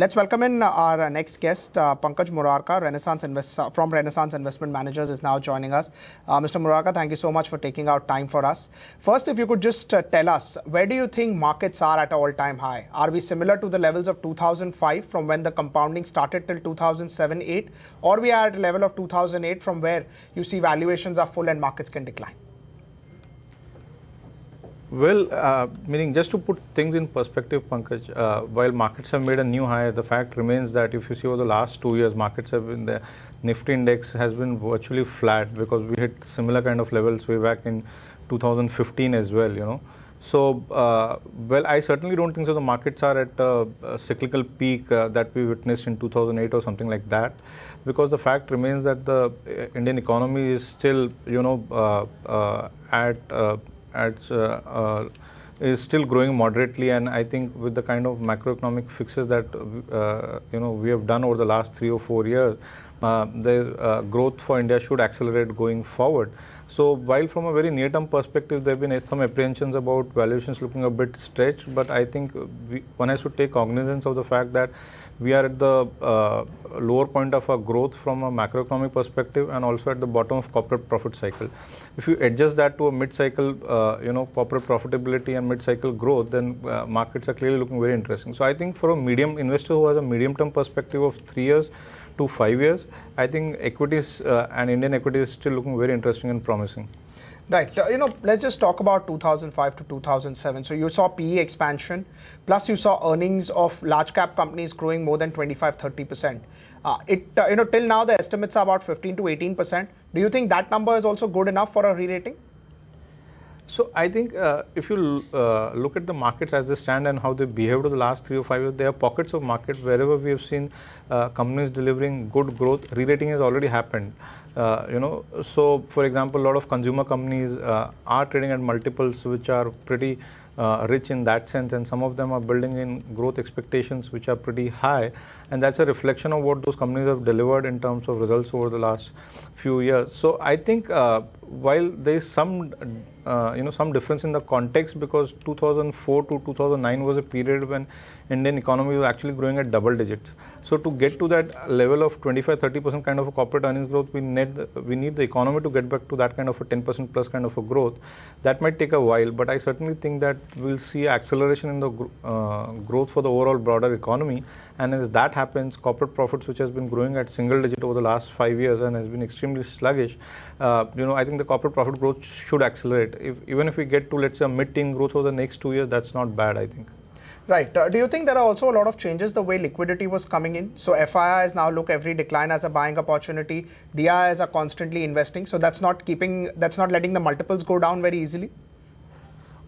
Let's welcome in our next guest, Pankaj Morarka, from Renaissance Investment Managers, is now joining us. Mr. Morarka, thank you so much for taking out time for us. First, if you could just tell us, where do you think markets are at all-time high? Are we similar to the levels of 2005 from when the compounding started till 2007-08? Or we are at a level of 2008 from where you see valuations are full and markets can decline? Well, meaning just to put things in perspective, Pankaj, while markets have made a new high, the fact remains that if you see over the last 2 years, markets have been there. Nifty index has been virtually flat because we hit similar kind of levels way back in 2015 as well, you know. So, well, I certainly don't think so the markets are at a cyclical peak that we witnessed in 2008 or something like that, because the fact remains that the Indian economy is still, you know, is still growing moderately, and I think with the kind of macroeconomic fixes that you know, we have done over the last 3 or 4 years, the growth for India should accelerate going forward. So while from a very near-term perspective there have been some apprehensions about valuations looking a bit stretched, but I think one has to take cognizance of the fact that we are at the lower point of our growth from a macroeconomic perspective, and also at the bottom of corporate profit cycle. If you adjust that to a mid-cycle, you know, corporate profitability and mid-cycle growth, then markets are clearly looking very interesting. So I think for a medium investor who has a medium-term perspective of 3 years to 5 years, I think equities and Indian equities is still looking very interesting and promising. Right. You know, let's just talk about 2005 to 2007. So you saw PE expansion, plus you saw earnings of large cap companies growing more than 25–30%. You know, till now the estimates are about 15–18%. Do you think that number is also good enough for a re-rating? So I think if you look at the markets as they stand and how they behaved over the last 3 or 5 years, there are pockets of market wherever we have seen companies delivering good growth. Re-rating has already happened. You know, so for example, a lot of consumer companies are trading at multiples which are pretty rich in that sense, and some of them are building in growth expectations which are pretty high, and that's a reflection of what those companies have delivered in terms of results over the last few years. So I think while there is some you know, some difference in the context, because 2004 to 2009 was a period when Indian economy was actually growing at double digits. So to get to that level of 25–30% kind of a corporate earnings growth, we need the economy to get back to that kind of a 10% plus kind of a growth. That might take a while, but I certainly think that we'll see acceleration in the growth for the overall broader economy. And as that happens, corporate profits, which has been growing at single digit over the last 5 years and has been extremely sluggish, you know, I think the corporate profit growth should accelerate. Even if we get to, let's say, a mid-teen growth over the next 2 years, that's not bad, I think. Right. Do you think there are also a lot of changes the way liquidity was coming in? So FIIs now look every decline as a buying opportunity. DIIs are constantly investing. So that's not letting the multiples go down very easily.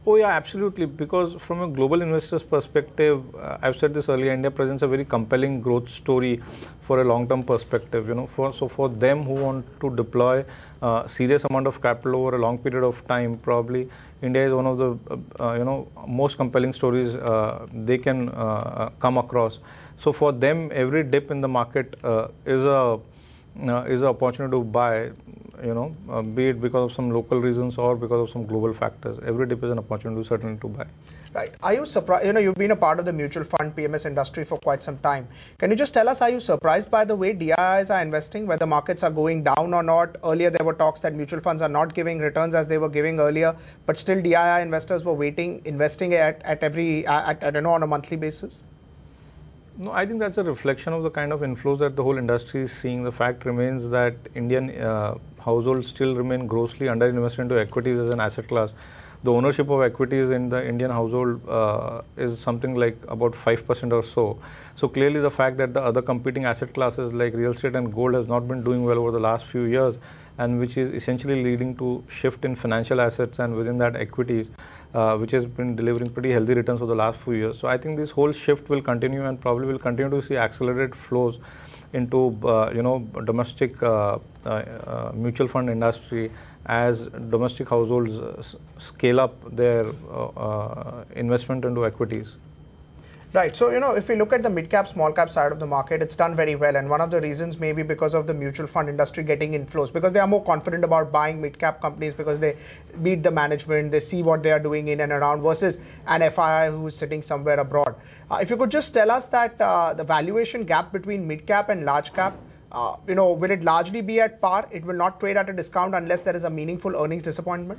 Oh yeah, absolutely, because from a global investor's perspective, I've said this earlier, India presents a very compelling growth story for a long-term perspective, you know. So for them who want to deploy a serious amount of capital over a long period of time, probably India is one of the you know, most compelling stories they can come across. So for them, every dip in the market is an opportunity to buy, you know, be it because of some local reasons or because of some global factors. Every dip is an opportunity certainly to buy. Right. Are you surprised? You know, you've been a part of the mutual fund PMS industry for quite some time. Can you just tell us, are you surprised by the way DIIs are investing, whether markets are going down or not? Earlier, there were talks that mutual funds are not giving returns as they were giving earlier, but still DII investors were investing at you know, on a monthly basis. No, I think that's a reflection of the kind of inflows that the whole industry is seeing. The fact remains that Indian households still remain grossly underinvested into equities as an asset class. The ownership of equities in the Indian household is something like about 5% or so. So clearly the fact that the other competing asset classes like real estate and gold has not been doing well over the last few years, and which is essentially leading to shift in financial assets and within that equities, which has been delivering pretty healthy returns over the last few years. So I think this whole shift will continue, and probably will continue to see accelerated flows into you know, domestic mutual fund industry as domestic households scale up their investment into equities. Right. So, if we look at the mid-cap, small-cap side of the market, it's done very well. And one of the reasons may be because of the mutual fund industry getting inflows, because they are more confident about buying mid-cap companies because they meet the management, they see what they are doing in and around, versus an FII who is sitting somewhere abroad. If you could just tell us that the valuation gap between mid-cap and large-cap, will it largely be at par? It will not trade at a discount unless there is a meaningful earnings disappointment?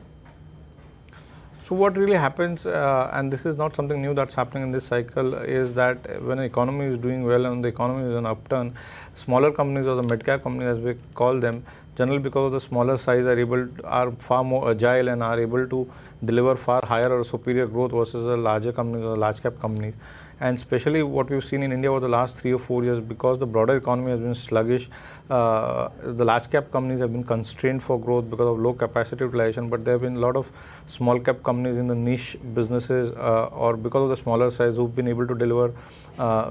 So what really happens, and this is not something new that's happening in this cycle, is that when the economy is doing well and the economy is on upturn, smaller companies, or the mid-cap companies as we call them, generally because of the smaller size are far more agile and are able to deliver far higher or superior growth versus the larger companies or large-cap companies. And especially what we've seen in India over the last 3 or 4 years, because the broader economy has been sluggish, the large cap companies have been constrained for growth because of low capacity utilization, but there have been a lot of small cap companies in the niche businesses or because of the smaller size who've been able to deliver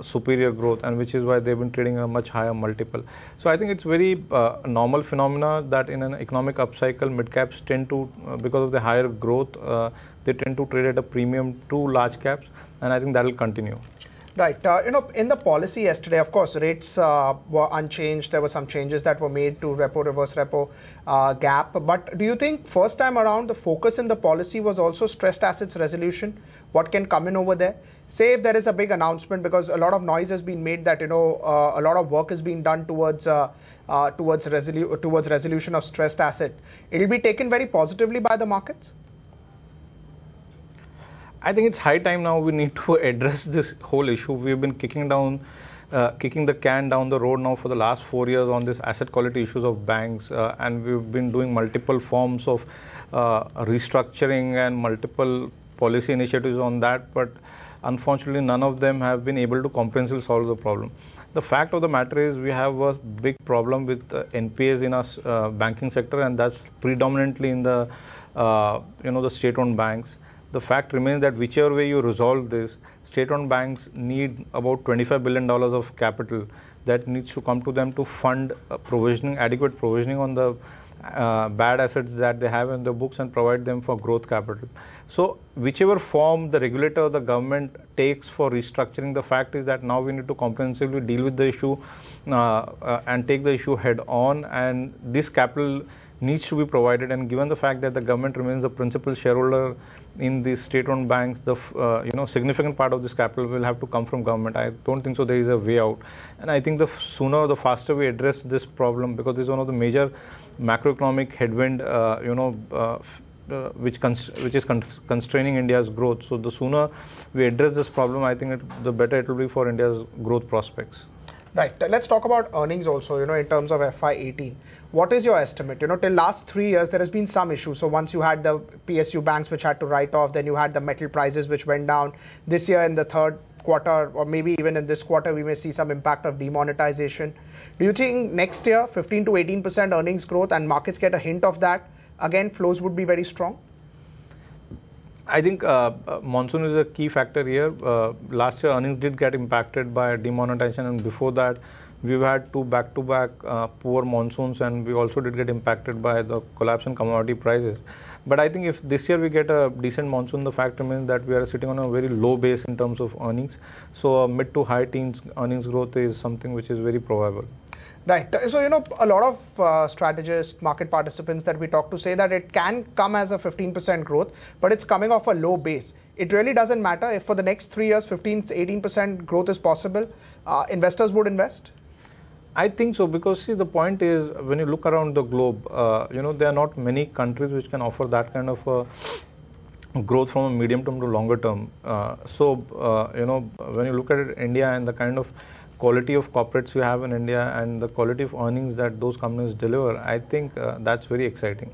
superior growth, and which is why they've been trading a much higher multiple. So I think it's very normal phenomena that in an economic upcycle, mid caps tend to, because of the higher growth, they tend to trade at a premium to large caps, and I think that will continue. Right. In the policy yesterday, of course, rates were unchanged. There were some changes that were made to repo, reverse repo gap. But do you think first time around the focus in the policy was also stressed assets resolution? What can come in over there? Say if there is a big announcement, because a lot of noise has been made that, a lot of work is being done towards towards resolution of stressed asset. It will be taken very positively by the markets? I think it's high time now we need to address this whole issue. We've been kicking the can down the road now for the last 4 years on this asset quality issues of banks, and we've been doing multiple forms of restructuring and multiple policy initiatives on that, but unfortunately none of them have been able to comprehensively solve the problem. The fact of the matter is we have a big problem with NPAs in our banking sector, and that's predominantly in the the state-owned banks. The fact remains that whichever way you resolve this, state-owned banks need about $25 billion of capital that needs to come to them to fund provisioning, adequate provisioning on the bad assets that they have in the books, and provide them for growth capital. So whichever form the regulator or the government takes for restructuring, the fact is that now we need to comprehensively deal with the issue and take the issue head on, and this capital needs to be provided. And given the fact that the government remains the principal shareholder in these state-owned banks, the significant part of this capital will have to come from government. I don't think so there is a way out. And I think the sooner, the faster we address this problem, because this is one of the major macroeconomic headwind, which is constraining India's growth. So the sooner we address this problem, I think the better it will be for India's growth prospects. Right. Let's talk about earnings also, in terms of FY18. What is your estimate? Till last 3 years, there has been some issues. So once you had the PSU banks, which had to write off, then you had the metal prices, which went down. This year in the third quarter, or maybe even in this quarter, we may see some impact of demonetization. Do you think next year, 15 to 18% earnings growth, and markets get a hint of that, again, flows would be very strong? I think monsoon is a key factor here. Last year earnings did get impacted by demonetization, and before that we've had two back-to-back poor monsoons, and we also did get impacted by the collapse in commodity prices. But I think if this year we get a decent monsoon, the fact remains that we are sitting on a very low base in terms of earnings. So mid to high teens earnings growth is something which is very probable. Right. So, a lot of strategists, market participants that we talk to say that it can come as a 15% growth, but it's coming off a low base. It really doesn't matter if for the next 3 years, 15 to 18% growth is possible. Investors would invest? I think so, because see, the point is when you look around the globe, there are not many countries which can offer that kind of growth from a medium term to longer term. When you look at it, India and the kind of quality of corporates we have in India and the quality of earnings that those companies deliver, I think that's very exciting.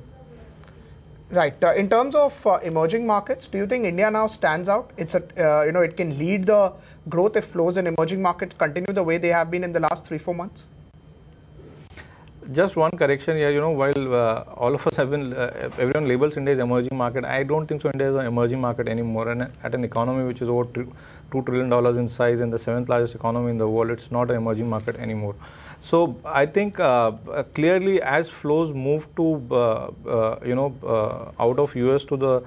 Right. In terms of emerging markets, do you think India now stands out? It's a, it can lead the growth if flows in emerging markets continue the way they have been in the last 3-4 months? Just one correction here, while all of us have been, everyone labels India as emerging market, I don't think so India is an emerging market anymore. And at an economy which is over $2 trillion in size and the 7th largest economy in the world, it's not an emerging market anymore. So I think clearly as flows move to, out of US to the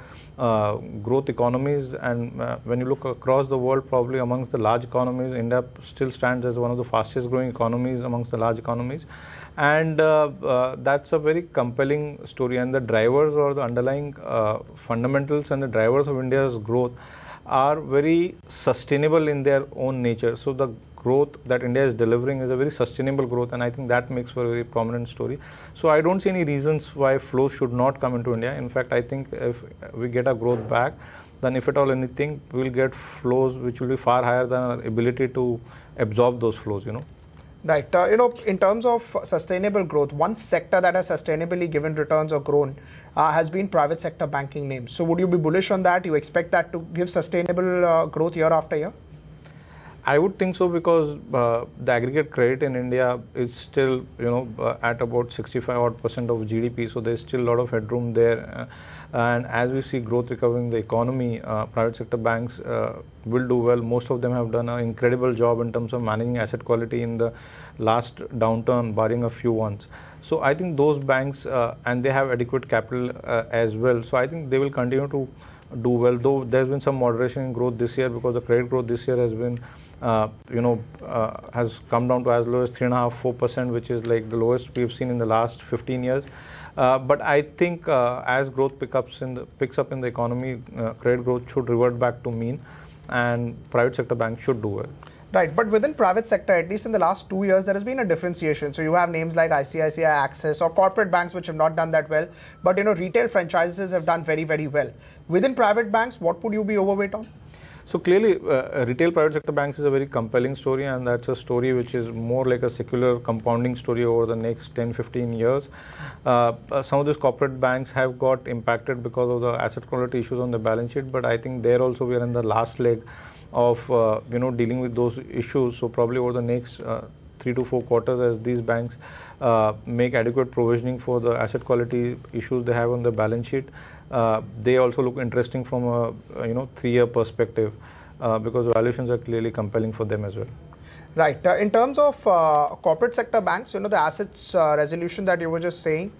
growth economies, and when you look across the world, probably amongst the large economies, India still stands as one of the fastest growing economies amongst the large economies. And that's a very compelling story. And the drivers or the underlying fundamentals and the drivers of India's growth are very sustainable in their own nature. So the growth that India is delivering is a very sustainable growth, and I think that makes for a very prominent story. So I don't see any reasons why flows should not come into India. In fact, I think if we get our growth back, then if at all anything, we'll get flows which will be far higher than our ability to absorb those flows, you know. Right. In terms of sustainable growth, one sector that has sustainably given returns or grown has been private sector banking names. So would you be bullish on that? You expect that to give sustainable growth year after year? I would think so, because the aggregate credit in India is still, at about 65% odd of GDP. So there's still a lot of headroom there. And as we see growth recovering the economy, private sector banks will do well. Most of them have done an incredible job in terms of managing asset quality in the last downturn, barring a few ones. So I think those banks, and they have adequate capital as well. So I think they will continue to do well, though there's been some moderation in growth this year, because the credit growth this year has been, has come down to as low as 3.5–4%, which is like the lowest we've seen in the last 15 years. But I think as growth picks up in the economy, credit growth should revert back to mean, and private sector banks should do well. Right, but within private sector, at least in the last 2 years, there has been a differentiation. So you have names like ICICI, Axis, or corporate banks which have not done that well. But retail franchises have done very, very well. Within private banks, what would you be overweight on? So clearly, retail private sector banks is a very compelling story, and that's a story which is more like a secular compounding story over the next 10–15 years. Some of these corporate banks have got impacted because of the asset quality issues on the balance sheet, but I think there also we are in the last leg of dealing with those issues. So probably over the next 3 to 4 quarters, as these banks make adequate provisioning for the asset quality issues they have on the balance sheet, they also look interesting from a 3-year perspective, because valuations are clearly compelling for them as well. Right. In terms of corporate sector banks, the assets resolution that you were just saying,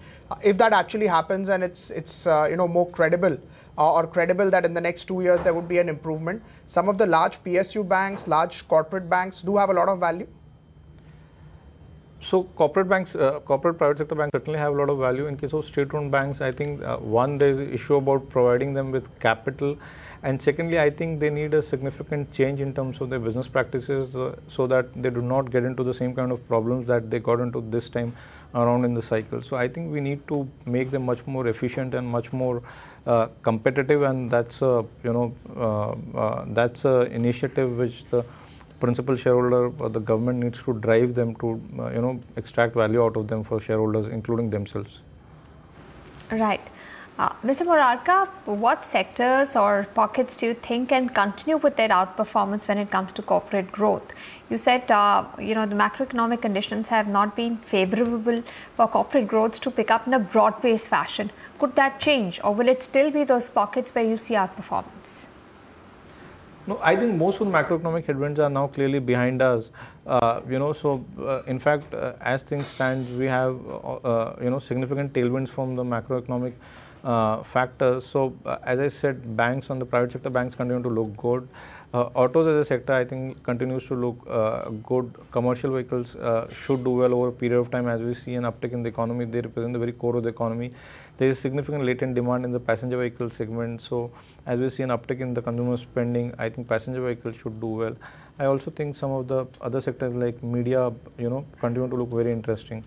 if that actually happens and it's more credible, or credible that in the next 2 years there would be an improvement, some of the large PSU banks, large corporate banks do have a lot of value. So corporate banks, corporate private sector banks certainly have a lot of value. In case of state-owned banks, I think one, there is an issue about providing them with capital, and secondly, I think they need a significant change in terms of their business practices, so that they do not get into the same kind of problems that they got into this time around in the cycle. So I think we need to make them much more efficient and much more competitive, and that's a that's a initiative which the principal shareholder or the government needs to drive them to extract value out of them for shareholders, including themselves. Right. Mr. Morarka, what sectors or pockets do you think can continue with their outperformance when it comes to corporate growth? You said, the macroeconomic conditions have not been favorable for corporate growth to pick up in a broad-based fashion. Could that change, or will it still be those pockets where you see outperformance? No, I think most of the macroeconomic headwinds are now clearly behind us. In fact, as things stand, we have, significant tailwinds from the macroeconomic factors. So, as I said, banks on the private sector, banks continue to look good. Autos as a sector, I think, continues to look good. Commercial vehicles should do well over a period of time. As we see an uptick in the economy, they represent the very core of the economy. There is significant latent demand in the passenger vehicle segment. So as we see an uptick in the consumer spending, I think passenger vehicles should do well. I also think some of the other sectors like media, continue to look very interesting.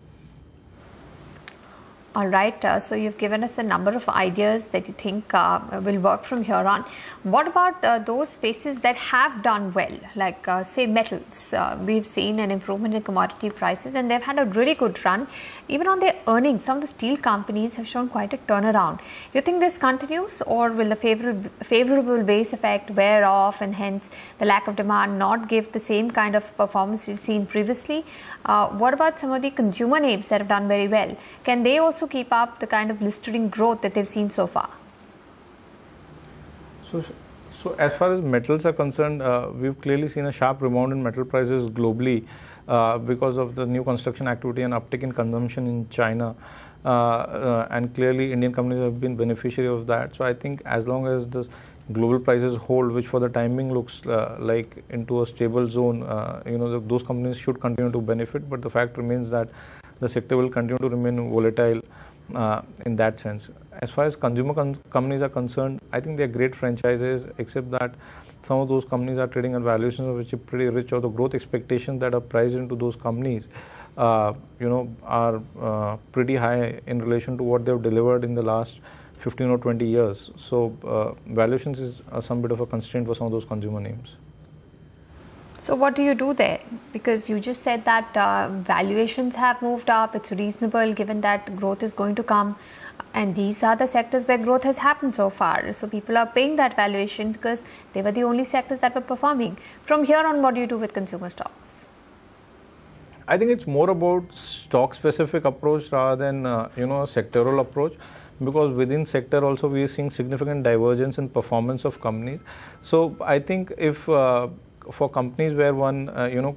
All right. So you've given us a number of ideas that you think will work from here on. What about those spaces that have done well, like say metals? We've seen an improvement in commodity prices, and they've had a really good run. Even on their earnings, some of the steel companies have shown quite a turnaround. Do you think this continues, or will the favorable base effect wear off, and hence the lack of demand not give the same kind of performance we've seen previously? What about some of the consumer names that have done very well? Can they also keep up the kind of blistering growth that they've seen so far? So, So as far as metals are concerned, we've clearly seen a sharp rebound in metal prices globally because of the new construction activity and uptick in consumption in China. And clearly Indian companies have been beneficiary of that. So I think as long as the global prices hold, which for the timing looks like into a stable zone, those companies should continue to benefit. But the fact remains that the sector will continue to remain volatile in that sense. As far as consumer companies are concerned, I think they are great franchises, except that some of those companies are trading at valuations which are pretty rich, or the growth expectations that are priced into those companies are pretty high in relation to what they have delivered in the last 15 or 20 years. So valuations is some bit of a constraint for some of those consumer names. So what do you do there? Because you just said that valuations have moved up, it's reasonable given that growth is going to come, and these are the sectors where growth has happened so far. So people are paying that valuation because they were the only sectors that were performing. From here on, what do you do with consumer stocks? I think it's more about stock-specific approach rather than a sectoral approach, because within sector also we are seeing significant divergence in performance of companies. So I think if for companies where one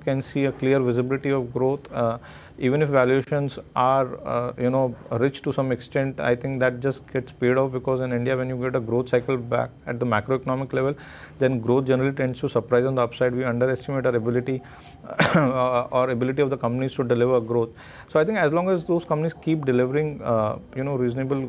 can see a clear visibility of growth, even if valuations are rich to some extent, I think that just gets paid off, because in India when you get a growth cycle back at the macroeconomic level, then growth generally tends to surprise on the upside. We underestimate our ability or ability of the companies to deliver growth. So I think as long as those companies keep delivering reasonable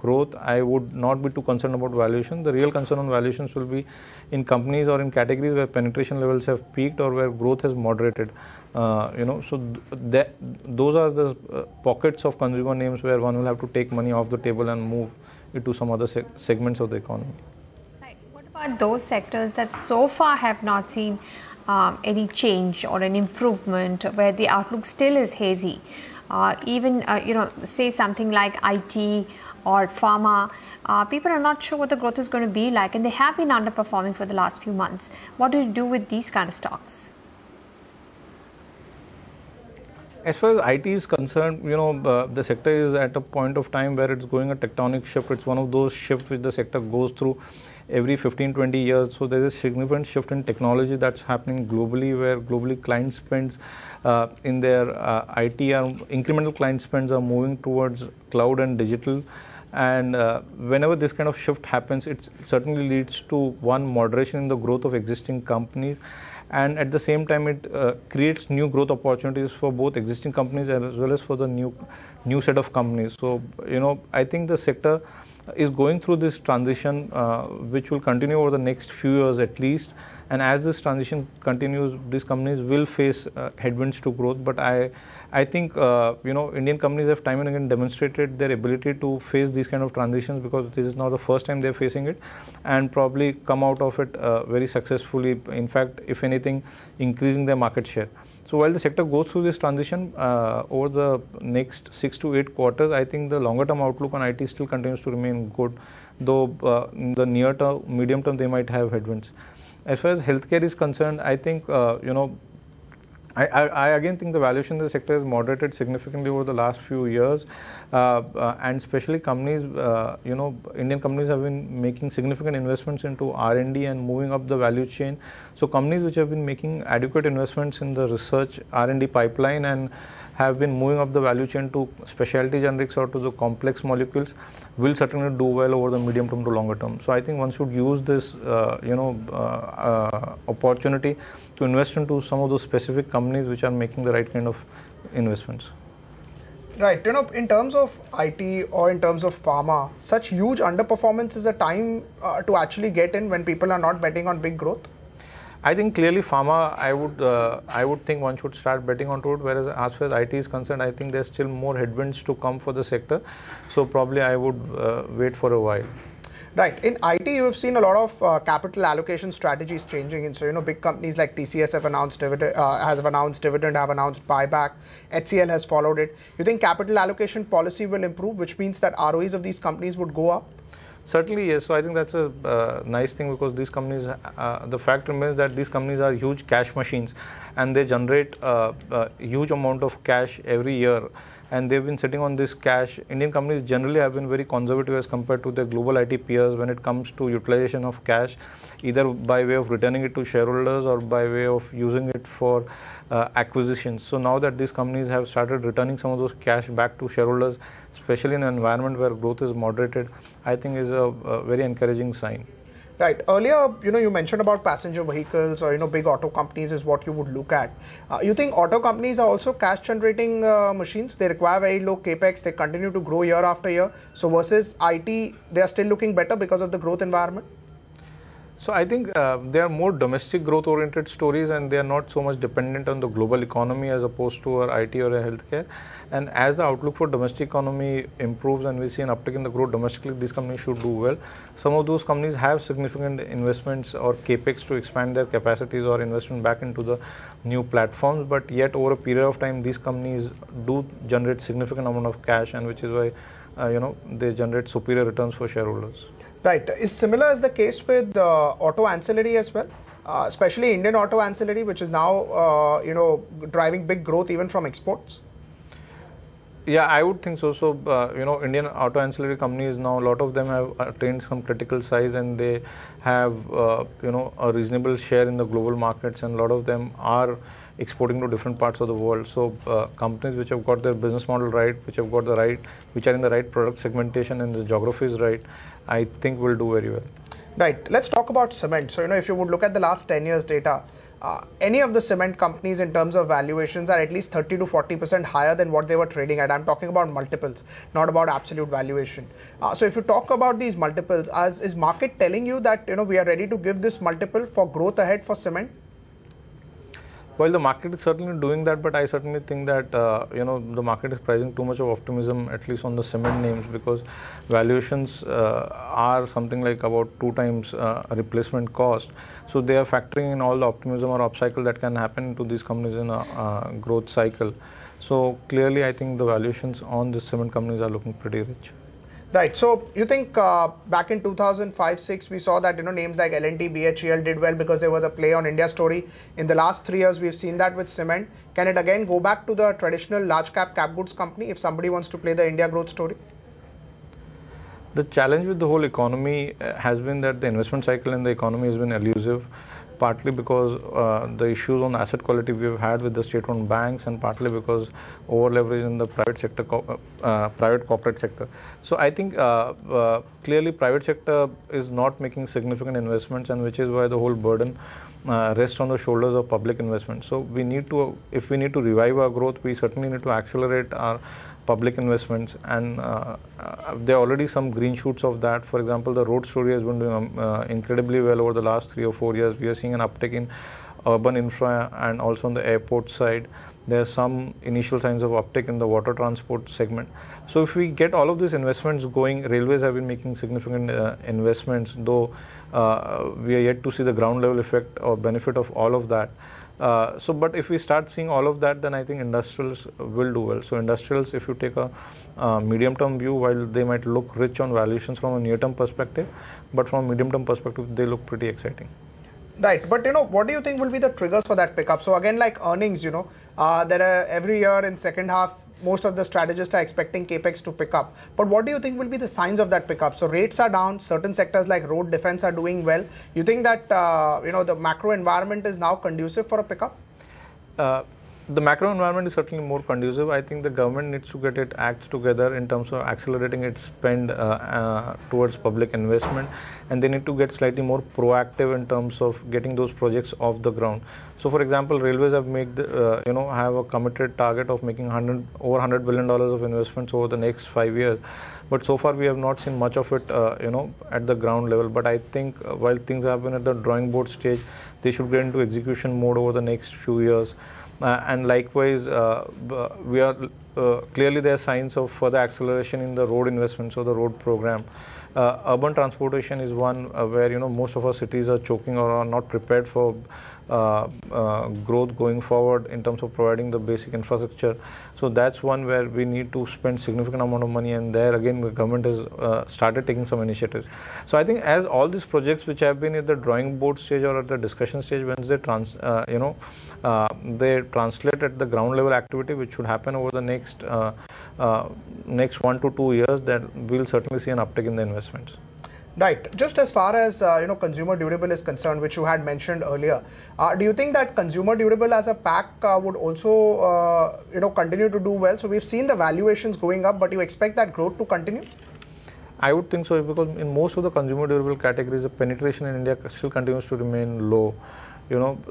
growth, I would not be too concerned about valuation. The real concern on valuations will be in companies or in categories where penetration levels have peaked or where growth has moderated. So those are the pockets of consumer names where one will have to take money off the table and move it to some other segments of the economy. Right. What about those sectors that so far have not seen any change or an improvement, where the outlook still is hazy? Say something like IT or pharma, people are not sure what the growth is going to be like, and they have been underperforming for the last few months. What do you do with these kind of stocks? As far as IT is concerned, the sector is at a point of time where it's going a tectonic shift. It's one of those shifts which the sector goes through every 15-20 years. So there is a significant shift in technology that's happening globally, where globally client spends in their IT, incremental client spends are moving towards cloud and digital. And whenever this kind of shift happens, it certainly leads to one moderation in the growth of existing companies. And at the same time, it creates new growth opportunities for both existing companies as well as for the new set of companies. So, I think the sector is going through this transition, which will continue over the next few years at least. And as this transition continues, these companies will face headwinds to growth. But I think, Indian companies have time and again demonstrated their ability to face these kind of transitions, because this is not the first time they're facing it, and probably come out of it very successfully. In fact, if anything, increasing their market share. So while the sector goes through this transition over the next 6 to 8 quarters, I think the longer term outlook on IT still continues to remain good, though in the near term, medium term, they might have headwinds. As far as healthcare is concerned, I think, I again think the valuation of the sector has moderated significantly over the last few years, and especially companies, Indian companies have been making significant investments into R&D and moving up the value chain. So companies which have been making adequate investments in the research R&D pipeline and have been moving up the value chain to specialty generics or to the complex molecules will certainly do well over the medium term to longer term. So I think one should use this, opportunity to invest into some of those specific companies which are making the right kind of investments. Right. In terms of IT or in terms of pharma, such huge underperformance is a time to actually get in when people are not betting on big growth. I think clearly pharma, I would think one should start betting on it, whereas as far as IT is concerned, I think there's still more headwinds to come for the sector. So probably I would wait for a while. Right. In IT, you have seen a lot of capital allocation strategies changing. And so, big companies like TCS have announced dividend, have announced buyback. HCL has followed it. You think capital allocation policy will improve, which means that ROEs of these companies would go up? Certainly, yes. So I think that's a nice thing, because these companies, the fact remains that these companies are huge cash machines, and they generate a huge amount of cash every year. and they've been sitting on this cash. Indian companies generally have been very conservative as compared to their global IT peers when it comes to utilization of cash, either by way of returning it to shareholders or by way of using it for acquisitions. So now that these companies have started returning some of those cash back to shareholders, especially in an environment where growth is moderated, I think is a very encouraging sign. Right. Earlier, you mentioned about passenger vehicles or, big auto companies is what you would look at. You think auto companies are also cash generating machines? They require very low capex. They continue to grow year after year. So versus IT, they are still looking better because of the growth environment? So I think they are more domestic growth oriented stories, and they are not so much dependent on the global economy as opposed to our IT or our healthcare. And as the outlook for domestic economy improves and we see an uptick in the growth domestically, these companies should do well. Some of those companies have significant investments or capex to expand their capacities or investment back into the new platforms. But yet over a period of time, these companies do generate significant amount of cash, and which is why they generate superior returns for shareholders. Right. Is similar as the case with auto ancillary as well, especially Indian auto ancillary, which is now, driving big growth even from exports? Yeah, I would think so. So, Indian auto ancillary companies now, a lot of them have attained some critical size, and they have, a reasonable share in the global markets, and a lot of them are exporting to different parts of the world. So companies which have got their business model right, which are in the right product segmentation and the geographies right, I think will do very well. Right. Let's talk about cement. So, if you would look at the last 10 years data, any of the cement companies in terms of valuations are at least 30 to 40% higher than what they were trading at. I'm talking about multiples, not about absolute valuation. So if you talk about these multiples, is market telling you that, we are ready to give this multiple for growth ahead for cement? Well, the market is certainly doing that, but I certainly think that, the market is pricing too much of optimism, at least on the cement names, because valuations are something like about 2 times replacement cost. So they are factoring in all the optimism or upcycle that can happen to these companies in a growth cycle. So clearly, I think the valuations on the cement companies are looking pretty rich. Right. So you think back in 2005-06, we saw that, names like L&T, BHEL did well because there was a play on India story. In the last 3 years, we've seen that with cement. Can it again go back to the traditional large cap goods company if somebody wants to play the India growth story? The challenge with the whole economy has been that the investment cycle in the economy has been elusive, partly because the issues on asset quality we've had with the state-owned banks, and partly because over-leverage in the private sector, private corporate sector. So I think clearly private sector is not making significant investments, and which is why the whole burden rests on the shoulders of public investment. So we need to, if we need to revive our growth, we certainly need to accelerate our public investments, and there are already some green shoots of that. For example, the road story has been doing incredibly well over the last 3 or 4 years. We are seeing an uptick in urban infra, and also on the airport side, there are some initial signs of uptick in the water transport segment. So if we get all of these investments going, railways have been making significant investments, though we are yet to see the ground level effect or benefit of all of that. But if we start seeing all of that, then I think industrials will do well. So industrials, if you take a medium-term view, while they might look rich on valuations from a near-term perspective, but from a medium-term perspective, they look pretty exciting. Right. But, what do you think will be the triggers for that pickup? So again, like earnings, there are every year in second half, most of the strategists are expecting capex to pick up. But what do you think will be the signs of that pickup? So rates are down. Certain sectors like road defense are doing well. You think that, the macro environment is now conducive for a pickup? The macro environment is certainly more conducive. I think the government needs to get its act together in terms of accelerating its spend towards public investment, and they need to get slightly more proactive in terms of getting those projects off the ground. So, for example, railways have made have a committed target of making over $100 billion of investments over the next 5 years. But so far, we have not seen much of it, at the ground level. But I think while things have been at the drawing board stage, they should get into execution mode over the next few years. And likewise, we are clearly there are signs of further acceleration in the road investments or the road program. Urban transportation is one where most of our cities are choking or are not prepared for growth going forward in terms of providing the basic infrastructure. So that's one where we need to spend significant amount of money, and there again the government has started taking some initiatives. So I think as all these projects which have been at the drawing board stage or at the discussion stage, once they translate at the ground level activity, which should happen over the next next 1 to 2 years, that we'll certainly see an uptick in the investments. Right. Just as far as consumer durable is concerned, which you had mentioned earlier, do you think that consumer durable as a pack would also continue to do well? So we've seen the valuations going up, but you expect that growth to continue? I would think so, because in most of the consumer durable categories, the penetration in India still continues to remain low.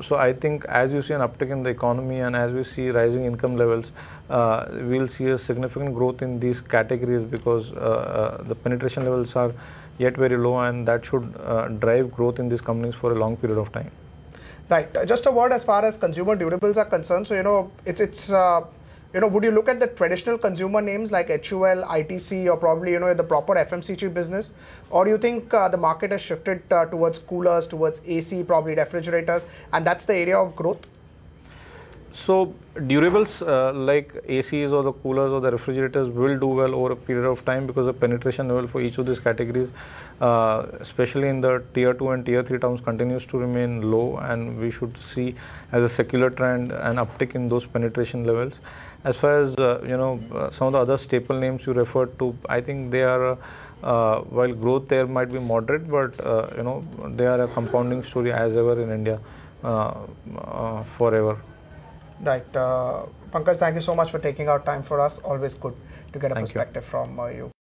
So I think as you see an uptick in the economy and as we see rising income levels, we'll see a significant growth in these categories, because the penetration levels are yet very low, and that should drive growth in these companies for a long period of time. Right. Just a word as far as consumer durables are concerned. So would you look at the traditional consumer names like HUL, ITC, or probably the proper FMCG business, or do you think the market has shifted towards coolers, towards AC, probably refrigerators, and that's the area of growth? So durables like ACs or the coolers or the refrigerators will do well over a period of time, because the penetration level for each of these categories, especially in the tier 2 and tier 3 towns, continues to remain low, and we should see as a secular trend an uptick in those penetration levels. As far as some of the other staple names you referred to, I think they are while growth there might be moderate, but they are a compounding story as ever in India forever. Right. Pankaj, thank you so much for taking out time for us. Always good to get a perspective from you.